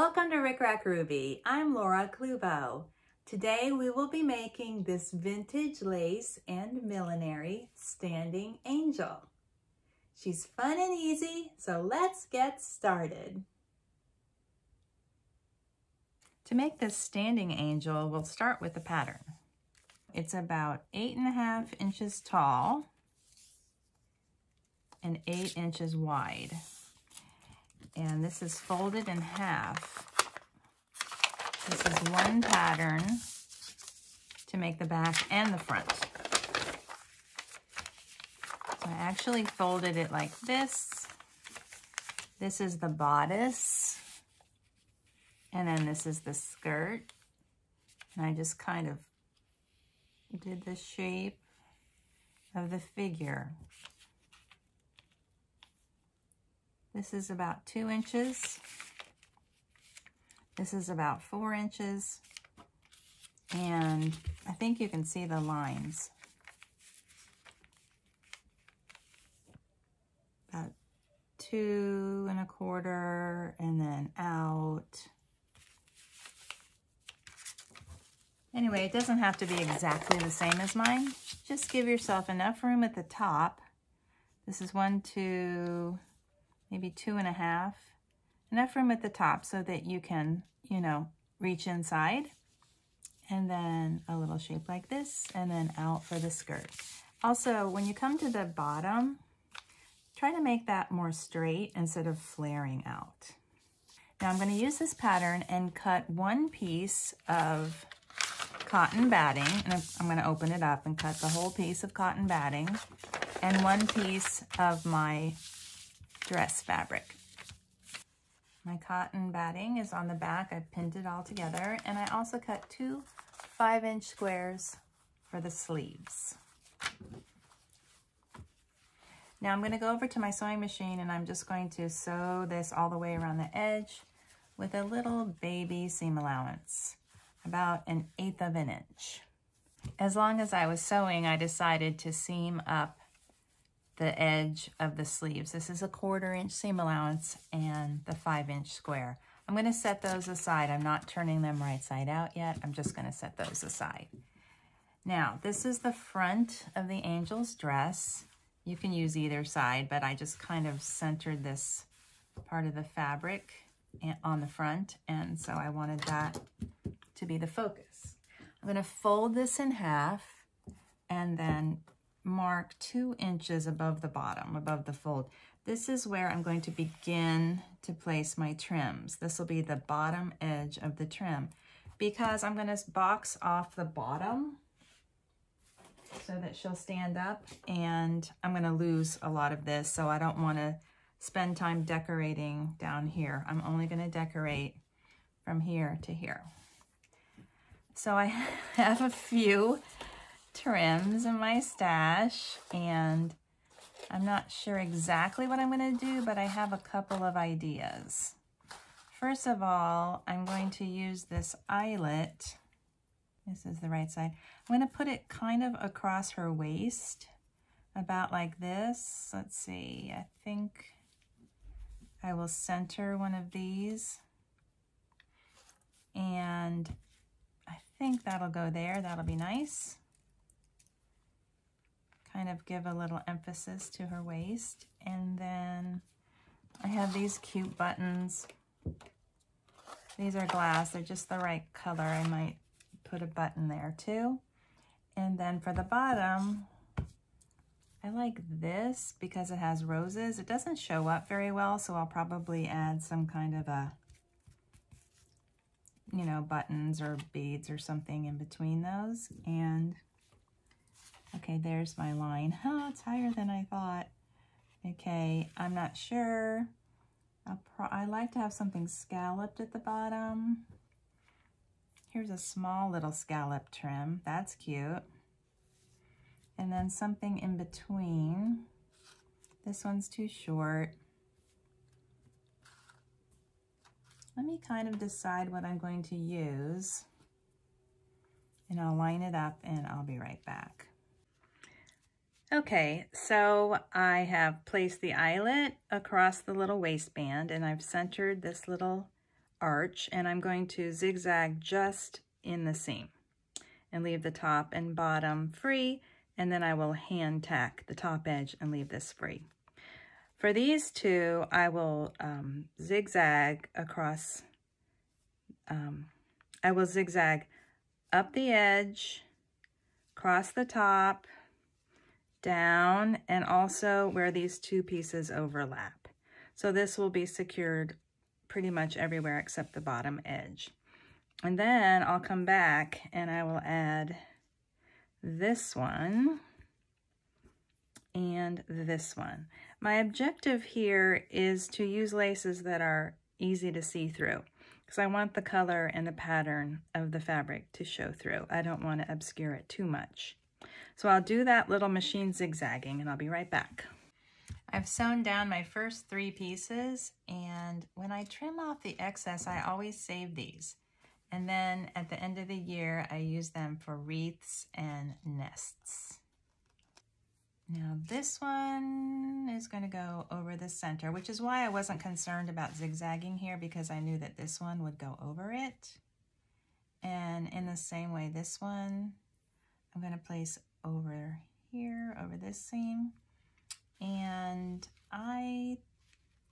Welcome to RickRackRuby. I'm Laura Cluvo. Today we will be making this vintage lace and millinery standing angel. She's fun and easy, so let's get started. To make this standing angel, we'll start with the pattern. It's about 8.5 inches tall and 8 inches wide. And this is folded in half. This is one pattern to make the back and the front. So I actually folded it like this. This is the bodice. And then this is the skirt. And I just kind of did the shape of the figure. This is about 2 inches. This is about 4 inches. And I think you can see the lines. About 2 1/4 and then out. Anyway, it doesn't have to be exactly the same as mine. Just give yourself enough room at the top. This is 1, 2, maybe 2.5, enough room at the top so that you can, reach inside, and then a little shape like this, and then out for the skirt. Also, when you come to the bottom, try to make that more straight instead of flaring out. Now I'm going to use this pattern and cut one piece of cotton batting, and I'm going to open it up and cut the whole piece of cotton batting, and one piece of my dress fabric. My cotton batting is on the back. I pinned it all together, and I also cut 2 5-inch squares for the sleeves. Now I'm going to go over to my sewing machine, and I'm just going to sew this all the way around the edge with a little baby seam allowance, about 1/8 inch. As long as I was sewing, I decided to seam up the edge of the sleeves. This is a 1/4 inch seam allowance and the 5-inch square. I'm going to set those aside. I'm not turning them right side out yet. I'm just going to set those aside. Now, this is the front of the angel's dress. You can use either side, but I just kind of centered this part of the fabric on the front, and so I wanted that to be the focus. I'm going to fold this in half and then mark 2 inches above the bottom, above the fold. This is where I'm going to begin to place my trims. This will be the bottom edge of the trim, because I'm going to box off the bottom so that she'll stand up, and I'm going to lose a lot of this, so I don't want to spend time decorating down here. I'm only going to decorate from here to here. So I have a few trims in my stash, and I'm not sure exactly what I'm going to do, but I have a couple of ideas. First of all, I'm going to use this eyelet. This is the right side. I'm going to put it kind of across her waist, about like this. Let's see, I think I will center one of these, and I think that'll go there. That'll be nice. Kind of give a little emphasis to her waist. And then I have these cute buttons. These are glass, they're just the right color. I might put a button there too. And then for the bottom, I like this because it has roses. It doesn't show up very well, so I'll probably add some kind of a, buttons or beads or something in between those. And okay, there's my line. Oh, it's higher than I thought. Okay, I'm not sure. I like to have something scalloped at the bottom. Here's a small little scallop trim. That's cute. And then something in between. This one's too short. Let me kind of decide what I'm going to use. And I'll line it up, and I'll be right back. Okay, so I have placed the eyelet across the little waistband, and I've centered this little arch, and I'm going to zigzag just in the seam and leave the top and bottom free, and then I will hand tack the top edge and leave this free. For these two, I will zigzag across, I will zigzag up the edge, across the top, down, and also where these two pieces overlap. So this will be secured pretty much everywhere except the bottom edge. And then I'll come back and I will add this one and this one. My objective here is to use laces that are easy to see through, because I want the color and the pattern of the fabric to show through. I don't want to obscure it too much. So I'll do that little machine zigzagging and I'll be right back. I've sewn down my first three pieces, and when I trim off the excess, I always save these. And then at the end of the year, I use them for wreaths and nests. Now this one is going to go over the center, which is why I wasn't concerned about zigzagging here, because I knew that this one would go over it. And in the same way, this one I'm going to place over here, over this seam. And I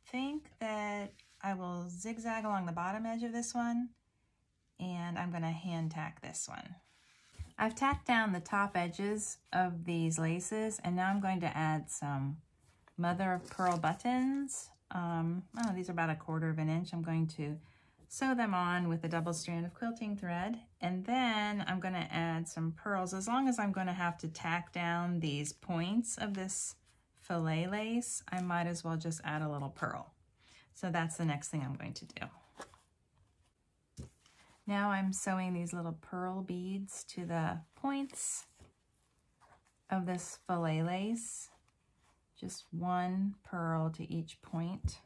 think that I will zigzag along the bottom edge of this one, and I'm going to hand tack this one. I've tacked down the top edges of these laces, and now I'm going to add some mother of pearl buttons. Oh, these are about 1/4 inch. I'm going to sew them on with a double strand of quilting thread, and then I'm going to add some pearls, as long as I'm going to have to tack down these points of this fillet lace. I might as well just add a little pearl. So that's the next thing I'm going to do. Now I'm sewing these little pearl beads to the points of this fillet lace. Just one pearl to each point.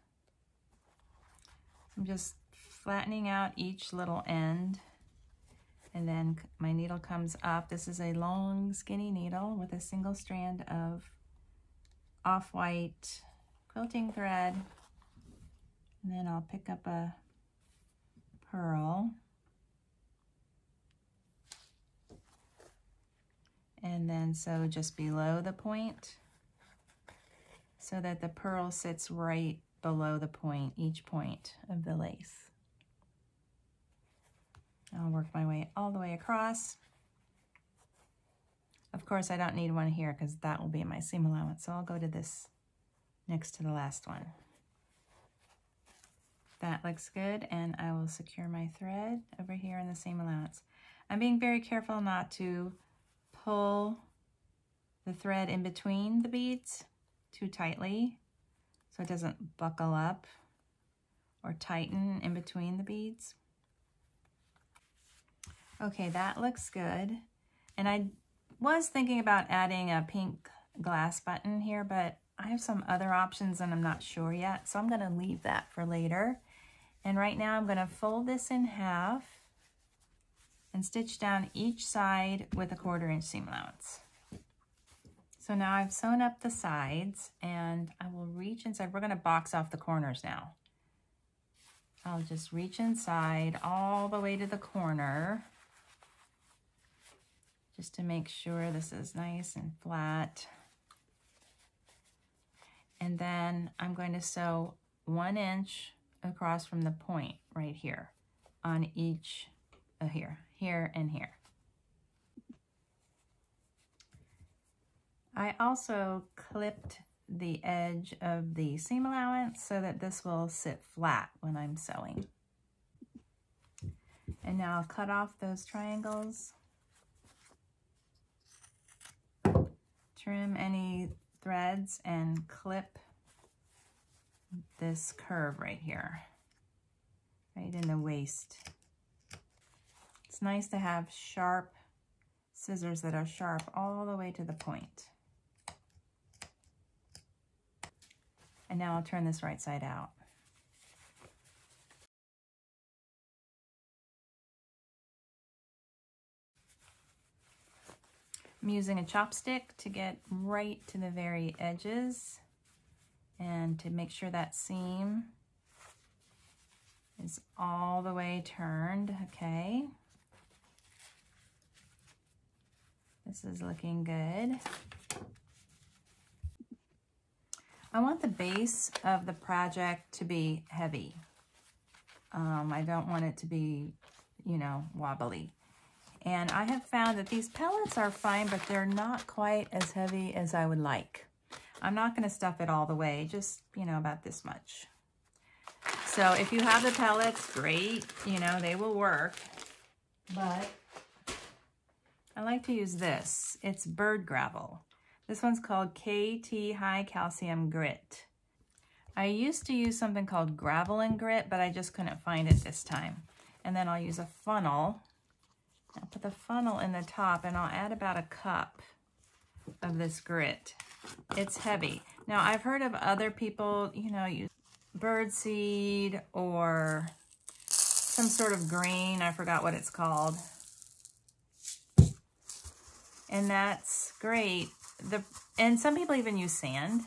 I'm just flattening out each little end, and then my needle comes up. This is a long, skinny needle with a single strand of off-white quilting thread. And then I'll pick up a pearl. And then sew just below the point so that the pearl sits right below the point, each point of the lace. I'll work my way all the way across. Of course, I don't need one here because that will be my seam allowance, so I'll go to this next to the last one. That looks good, and I will secure my thread over here in the seam allowance. I'm being very careful not to pull the thread in between the beads too tightly so it doesn't buckle up or tighten in between the beads. Okay, that looks good. And I was thinking about adding a pink glass button here, but I have some other options and I'm not sure yet, so I'm going to leave that for later. And right now I'm going to fold this in half and stitch down each side with a 1/4 inch seam allowance. So now I've sewn up the sides, and I will reach inside. We're going to box off the corners now. I'll just reach inside all the way to the corner just to make sure this is nice and flat. And then I'm going to sew 1 inch across from the point right here on each, here and here. I also clipped the edge of the seam allowance so that this will sit flat when I'm sewing. And now I'll cut off those triangles, trim any threads, and clip this curve right here, right in the waist. It's nice to have sharp scissors that are sharp all the way to the point. And now I'll turn this right side out. I'm using a chopstick to get right to the very edges and to make sure that seam is all the way turned, okay. This is looking good. I want the base of the project to be heavy. I don't want it to be, you know, wobbly. And I have found that these pellets are fine, but they're not quite as heavy as I would like. I'm not going to stuff it all the way, just, you know, about this much. So if you have the pellets, great, you know, they will work. But I like to use this. It's bird gravel. This one's called KT High Calcium Grit. I used to use something called gravel and grit, but I just couldn't find it this time. And then I'll use a funnel. I'll put the funnel in the top and I'll add about a cup of this grit. It's heavy. Now I've heard of other people, you know, use bird seed or some sort of green. I forgot what it's called. And that's great. And some people even use sand.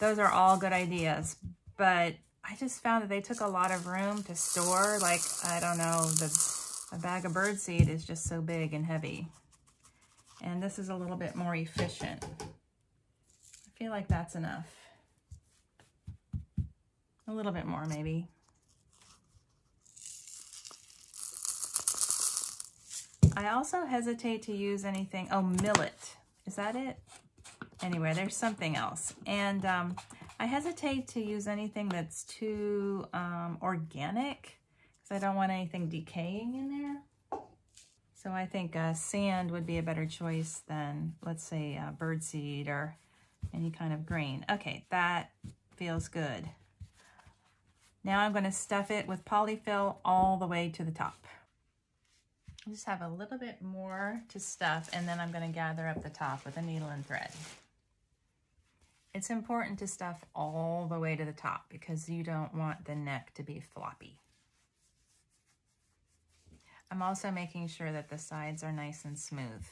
Those are all good ideas, but I just found that they took a lot of room to store. Like, I don't know, a bag of bird seed is just so big and heavy. And this is a little bit more efficient. I feel like that's enough. A little bit more, maybe. I also hesitate to use anything. Oh, millet. Is that it? Anyway, there's something else. And I hesitate to use anything that's too organic because I don't want anything decaying in there. So I think sand would be a better choice than, let's say, bird seed or any kind of grain. Okay, that feels good. Now I'm going to stuff it with polyfill all the way to the top. I just have a little bit more to stuff, and then I'm going to gather up the top with a needle and thread. It's important to stuff all the way to the top because you don't want the neck to be floppy. I'm also making sure that the sides are nice and smooth.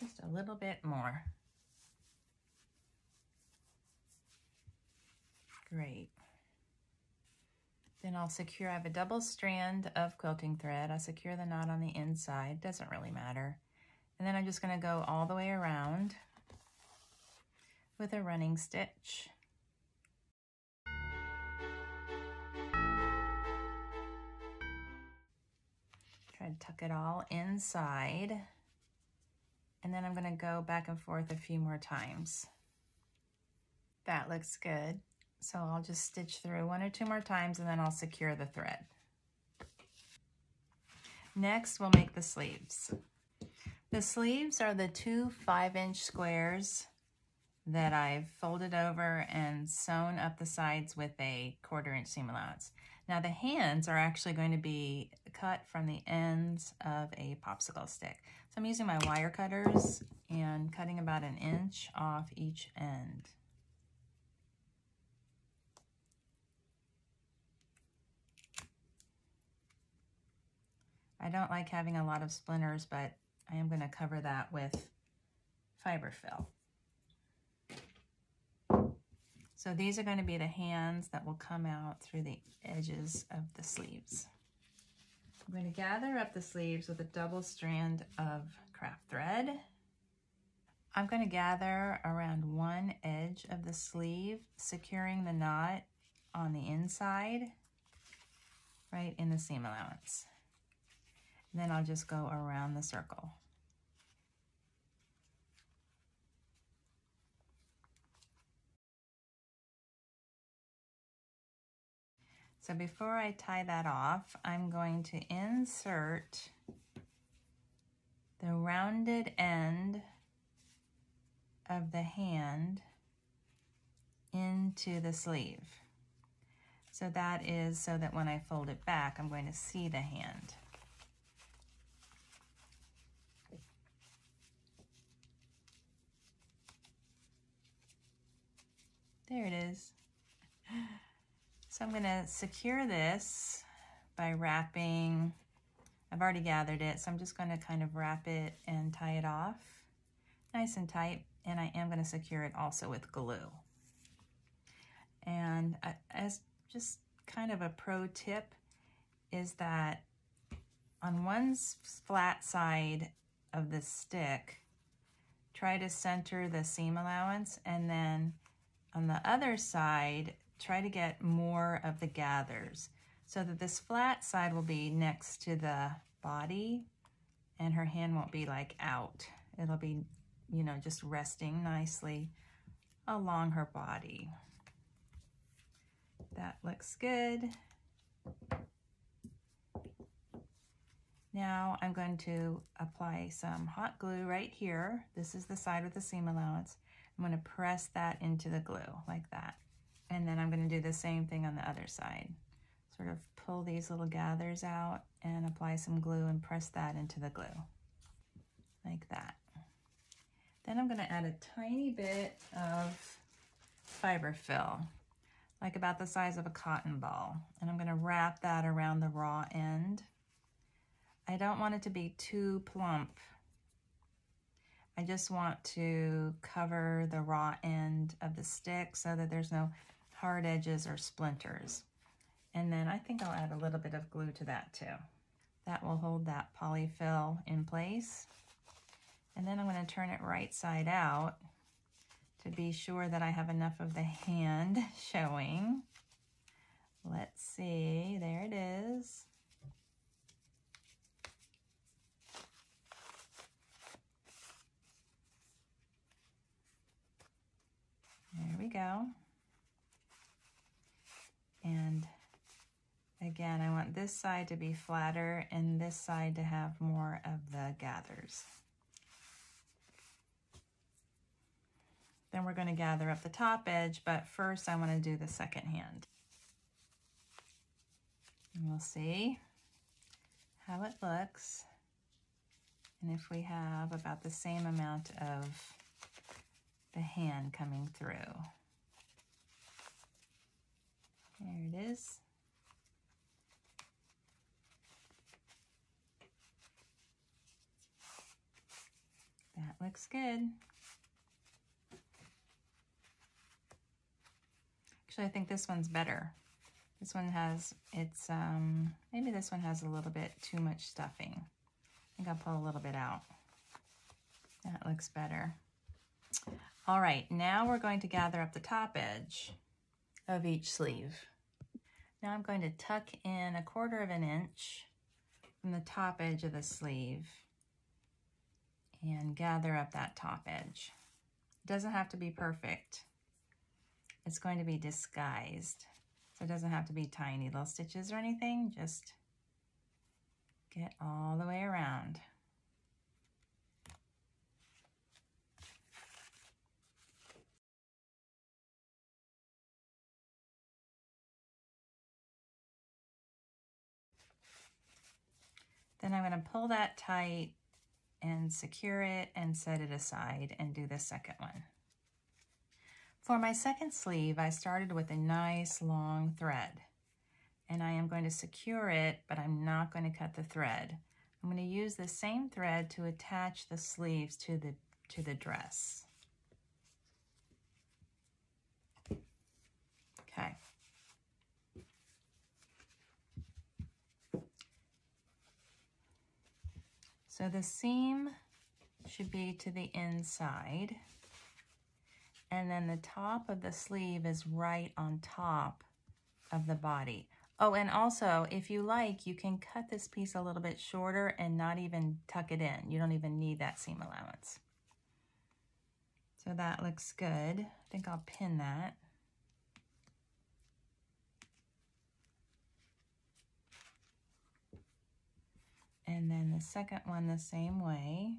Just a little bit more. Great. Then I'll secure, I have a double strand of quilting thread. I'll secure the knot on the inside, doesn't really matter. And then I'm just gonna go all the way around with a running stitch. Try to tuck it all inside. And then I'm gonna go back and forth a few more times. That looks good. So I'll just stitch through one or two more times and then I'll secure the thread. Next, we'll make the sleeves. The sleeves are the two 5-inch squares that I've folded over and sewn up the sides with a 1/4-inch seam allowance. Now the hands are actually going to be cut from the ends of a popsicle stick. So I'm using my wire cutters and cutting about 1 inch off each end. I don't like having a lot of splinters, but I am going to cover that with fiberfill. So these are going to be the hands that will come out through the edges of the sleeves. I'm going to gather up the sleeves with a double strand of craft thread. I'm going to gather around one edge of the sleeve, securing the knot on the inside, right in the seam allowance. Then I'll just go around the circle. So before I tie that off, I'm going to insert the rounded end of the hand into the sleeve. So that is so that when I fold it back, I'm going to see the hand. There it is. So I'm going to secure this by wrapping. I've already gathered it, so I'm just going to kind of wrap it and tie it off nice and tight. And I am going to secure it also with glue. just kind of a pro tip is that on one flat side of the stick, try to center the seam allowance, and then on the other side, try to get more of the gathers so that this flat side will be next to the body and her hand won't be like out. It'll be, you know, just resting nicely along her body. That looks good. Now I'm going to apply some hot glue right here. This is the side with the seam allowance. I'm going to press that into the glue like that. And then I'm going to do the same thing on the other side. Sort of pull these little gathers out and apply some glue and press that into the glue like that. Then I'm going to add a tiny bit of fiber fill, like about the size of a cotton ball. And I'm going to wrap that around the raw end. I don't want it to be too plump. I just want to cover the raw end of the stick so that there's no hard edges or splinters. And then I think I'll add a little bit of glue to that too. That will hold that polyfill in place. And then I'm going to turn it right side out to be sure that I have enough of the hand showing. Let's see, there it is. There we go. And again, I want this side to be flatter and this side to have more of the gathers. Then we're going to gather up the top edge, but first I want to do the second hand. And we'll see how it looks. And if we have about the same amount of the hand coming through. There it is. That looks good. Actually, I think this one's better. This one has, it's, maybe this one has a little bit too much stuffing. I think I'll pull a little bit out. That looks better. All right, now we're going to gather up the top edge of each sleeve. Now I'm going to tuck in 1/4 inch from the top edge of the sleeve and gather up that top edge. It doesn't have to be perfect. It's going to be disguised. So it doesn't have to be tiny little stitches or anything. Just get all the way around. Then I'm going to pull that tight and secure it and set it aside and do the second one. For my second sleeve, I started with a nice long thread and I am going to secure it, but I'm not going to cut the thread. I'm going to use the same thread to attach the sleeves to the dress. Okay. So the seam should be to the inside, and then the top of the sleeve is right on top of the body. Oh, and also, if you like, you can cut this piece a little bit shorter and not even tuck it in. You don't even need that seam allowance. So that looks good. I think I'll pin that. And then the second one the same way.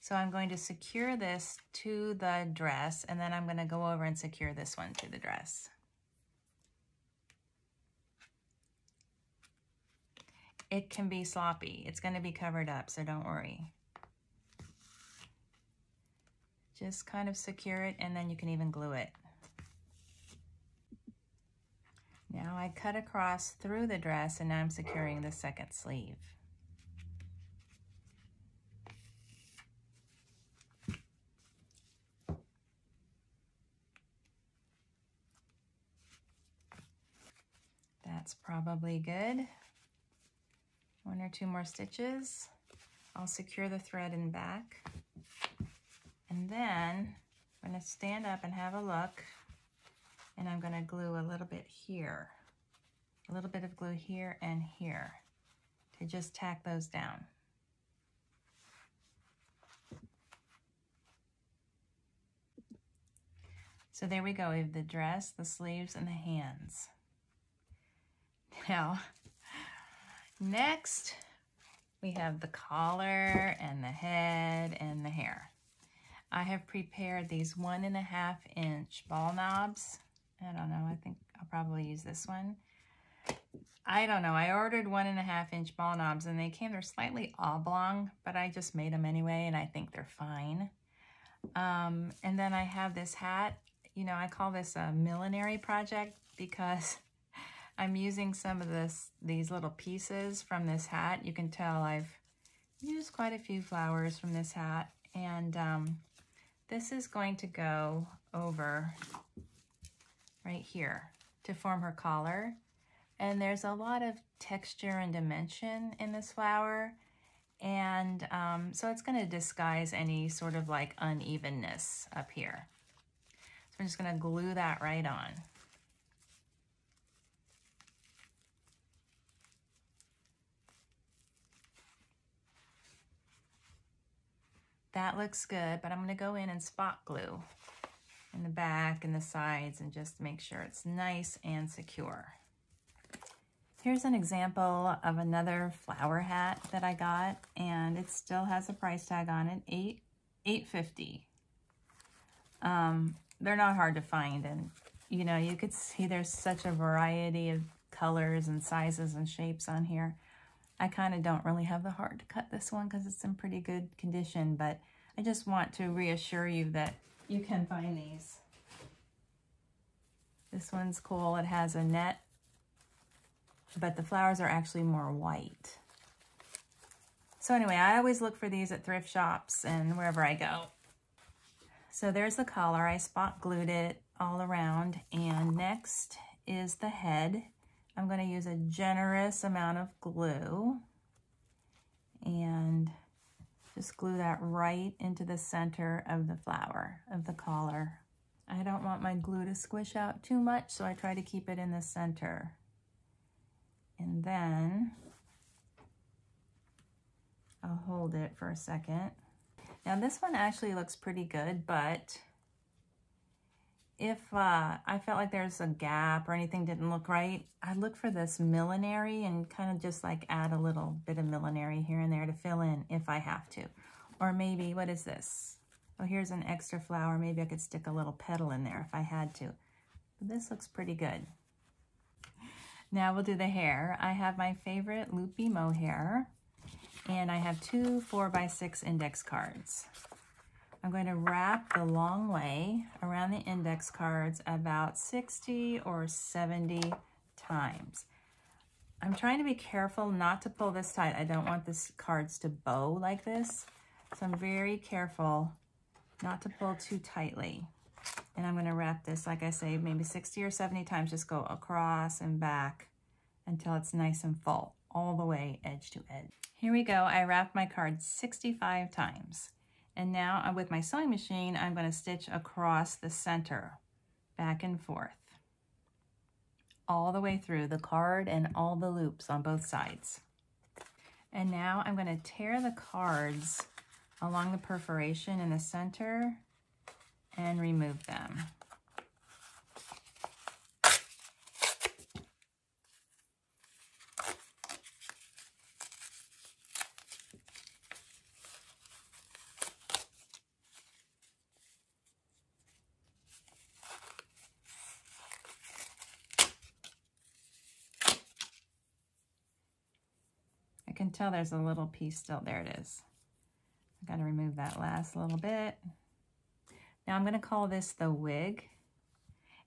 So I'm going to secure this to the dress, and then I'm going to go over and secure this one to the dress. It can be sloppy. It's going to be covered up, so don't worry. Just kind of secure it, and then you can even glue it. Now I cut across through the dress, and now I'm securing the second sleeve. That's probably good. One or two more stitches. I'll secure the thread in back. And then I'm going to stand up and have a look, and I'm going to glue a little bit here. A little bit of glue here and here to just tack those down. So there we go, we have the dress, the sleeves, and the hands. Now, next we have the collar and the head and the hair. I have prepared these 1.5-inch ball knobs. I don't know, I think I'll probably use this one. I don't know, I ordered 1.5-inch ball knobs and they're slightly oblong, but I just made them anyway and I think they're fine. And then I have this hat. You know, I call this a millinery project because I'm using some of these little pieces from this hat. You can tell I've used quite a few flowers from this hat, and this is going to go over right here to form her collar. And there's a lot of texture and dimension in this flower. And so it's going to disguise any sort of like unevenness up here. So I'm just going to glue that right on. That looks good, but I'm going to go in and spot glue in the back and the sides and just make sure it's nice and secure. Here's an example of another flower hat that I got, and it still has a price tag on it, $8.50. They're not hard to find, and you know, you could see there's such a variety of colors and sizes and shapes on here. I kind of don't really have the heart to cut this one because it's in pretty good condition, but I just want to reassure you that you can find these. This one's cool, it has a net, but the flowers are actually more white. So anyway, I always look for these at thrift shops and wherever I go. So there's the collar. I spot glued it all around. And next is the head. I'm going to use a generous amount of glue and just glue that right into the center of the flower, of the collar. I don't want my glue to squish out too much, so I try to keep it in the center. And then I'll hold it for a second. Now this one actually looks pretty good, but if I felt like there's a gap or anything didn't look right, I'd look for this millinery and kind of just like add a little bit of millinery here and there to fill in if I have to. Or maybe, what is this? Oh, here's an extra flower. Maybe I could stick a little petal in there if I had to. But this looks pretty good. Now we'll do the hair. I have my favorite loopy mohair, and I have two 4x6 index cards. I'm going to wrap the long way around the index cards about 60 or 70 times. I'm trying to be careful not to pull this tight. I don't want these cards to bow like this, so I'm very careful not to pull too tightly. And I'm going to wrap this, like I say, maybe 60 or 70 times, just go across and back until it's nice and full, all the way edge to edge. Here we go. I wrapped my card 65 times. And now with my sewing machine, I'm going to stitch across the center, back and forth, all the way through the card and all the loops on both sides. And now I'm going to tear the cards along the perforation in the center and remove them. I can tell there's a little piece still. There it is. I've got to remove that last little bit. Now I'm going to call this the wig,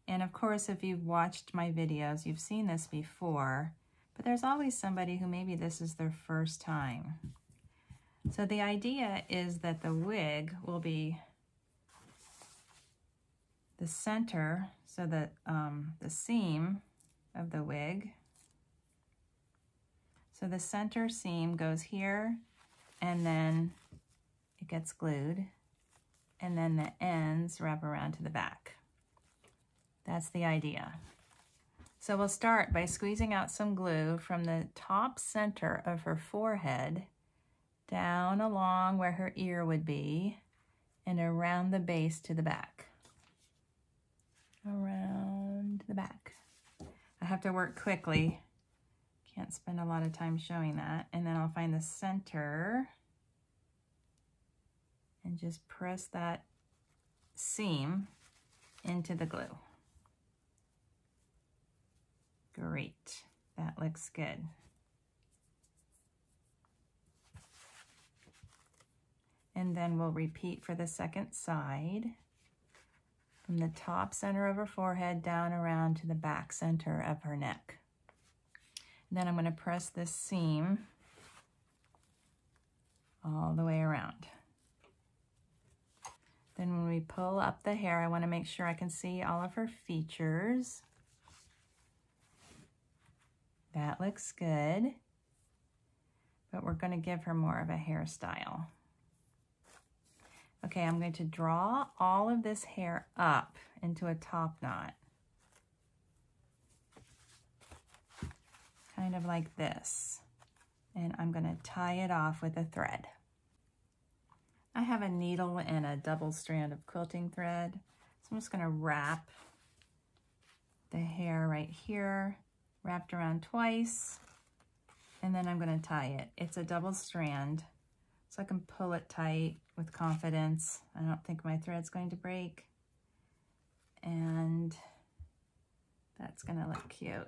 and of course if you've watched my videos you've seen this before, but there's always somebody who maybe this is their first time. So the idea is that the wig will be the center, so that the seam of the wig So the center seam goes here, and then it gets glued, and then the ends wrap around to the back. That's the idea. So we'll start by squeezing out some glue from the top center of her forehead down along where her ear would be and around the base to the back. Around the back. I have to work quickly. Can't spend a lot of time showing that. And then I'll find the center and just press that seam into the glue. Great, that looks good. And then we'll repeat for the second side from the top center of her forehead down around to the back center of her neck. And then I'm going to press this seam all the way around. Then when we pull up the hair, I want to make sure I can see all of her features. That looks good, but we're going to give her more of a hairstyle. Okay, I'm going to draw all of this hair up into a top knot. Kind of like this. And I'm going to tie it off with a thread. I have a needle and a double strand of quilting thread. So I'm just going to wrap the hair right here. Wrapped around twice, and then I'm going to tie it. It's a double strand, so I can pull it tight with confidence. I don't think my thread's going to break, and that's going to look cute.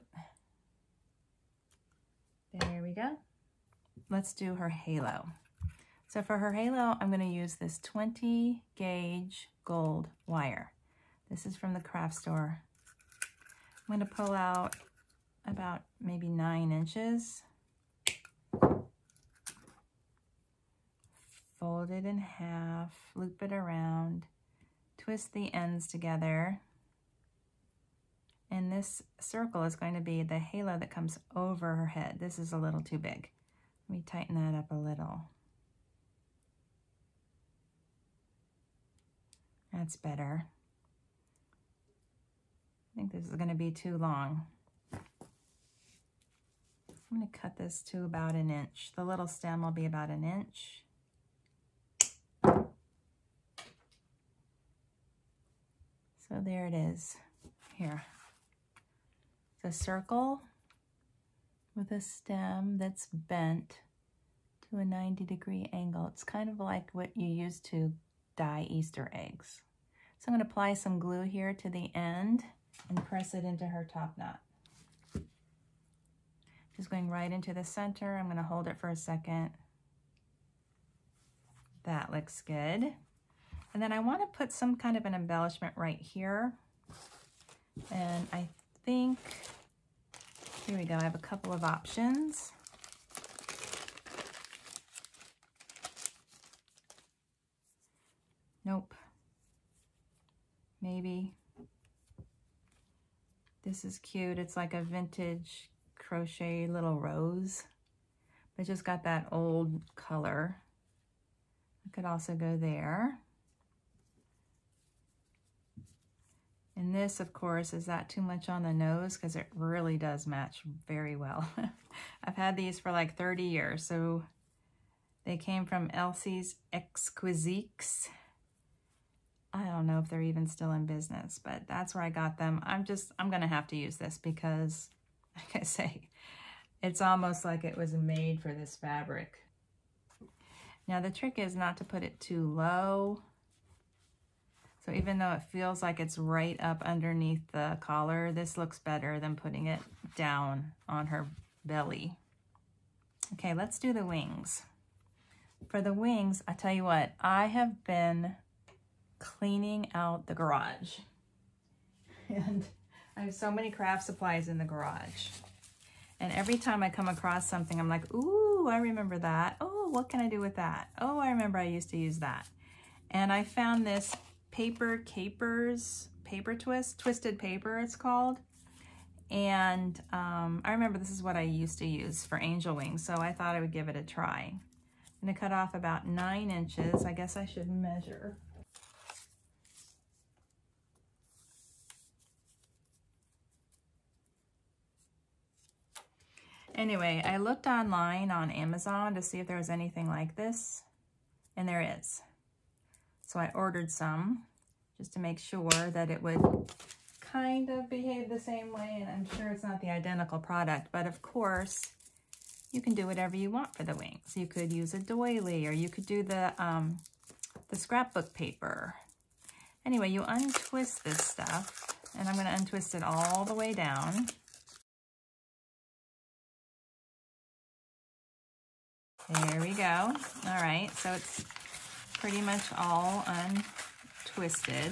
There we go. Let's do her halo. So for her halo, I'm going to use this 20 gauge gold wire. This is from the craft store. I'm going to pull out about maybe 9 inches, fold it in half, loop it around, twist the ends together, and this circle is going to be the halo that comes over her head. This is a little too big. Let me tighten that up a little. That's better. I think this is going to be too long. I'm going to cut this to about 1 inch. The little stem will be about 1 inch. So there it is. Here. It's a circle with a stem that's bent to a 90-degree angle. It's kind of like what you use to dye Easter eggs. So I'm going to apply some glue here to the end and press it into her top knot. Just going right into the center. I'm going to hold it for a second. That looks good. And then I want to put some kind of an embellishment right here. And I think, here we go, I have a couple of options. Nope. Maybe. This is cute. It's like a vintage crochet little rose. I just got that old color. I could also go there. And this, of course, is that too much on the nose? Because it really does match very well. I've had these for like 30 years. So they came from Elsie's Exquisiques. I don't know if they're even still in business, but that's where I got them. I'm going to have to use this because, like I say, it's almost like it was made for this fabric. Now the trick is not to put it too low. So even though it feels like it's right up underneath the collar, this looks better than putting it down on her belly. Okay, let's do the wings. For the wings, I tell you what, I have been cleaning out the garage. And I have so many craft supplies in the garage. And every time I come across something, I'm like, ooh, I remember that. Oh, what can I do with that? Oh, I remember I used to use that. And I found this paper capers, paper twist, twisted paper it's called. And I remember this is what I used to use for angel wings, so I thought I would give it a try. I'm going to cut off about 9 inches. I guess I should measure. Anyway, I looked online on Amazon to see if there was anything like this, and there is. So I ordered some just to make sure that it would kind of behave the same way, and I'm sure it's not the identical product, but of course you can do whatever you want for the wings. You could use a doily, or you could do the scrapbook paper. Anyway, you untwist this stuff, and I'm going to untwist it all the way down. There we go. All right, so it's pretty much all untwisted.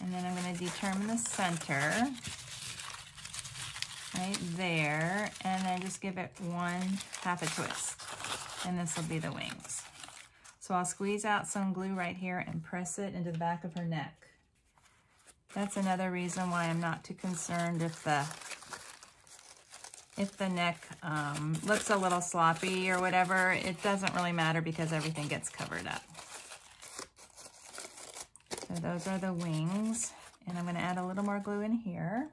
And then I'm going to determine the center right there, and then just give it 1/2 a twist, and this will be the wings. So I'll squeeze out some glue right here and press it into the back of her neck. That's another reason why I'm not too concerned if the neck looks a little sloppy or whatever. It doesn't really matter because everything gets covered up. So those are the wings, and I'm going to add a little more glue in here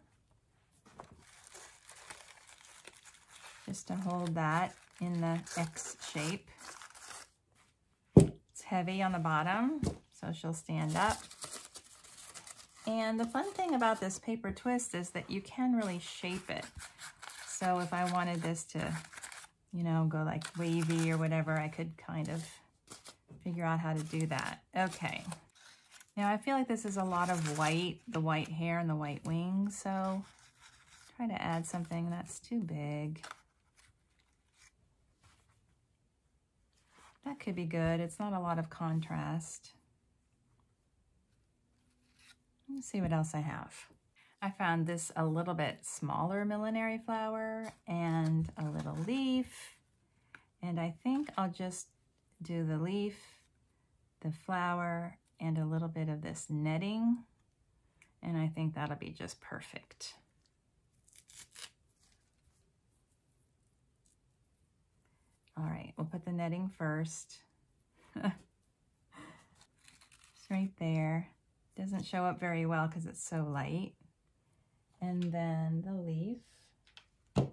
just to hold that in the X shape. It's heavy on the bottom, so she'll stand up. And the fun thing about this paper twist is that you can really shape it. So if I wanted this to, you know, go like wavy or whatever, I could kind of figure out how to do that. Okay. Now I feel like this is a lot of white, the white hair and the white wings, so try to add something that's too big. That could be good. It's not a lot of contrast. Let's see what else I have. I found this a little bit smaller millinery flower and a little leaf, and I think I'll just do the leaf, the flower, and a little bit of this netting, and I think that'll be just perfect. All right, we'll put the netting first. It's right there. Doesn't show up very well because it's so light. And then the leaf. I'm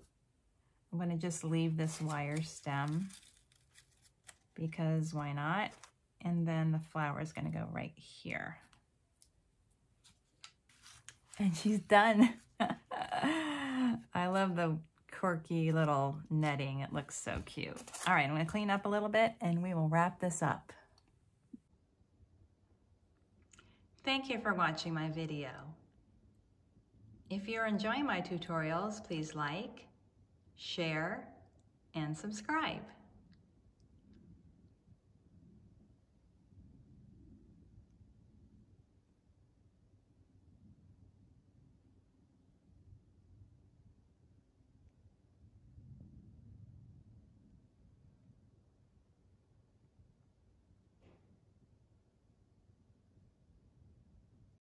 going to just leave this wire stem because why not? And then the flower is going to go right here. And she's done. I love the quirky little netting. It looks so cute. All right, I'm going to clean up a little bit and we will wrap this up. Thank you for watching my video. If you're enjoying my tutorials, please like, share, and subscribe.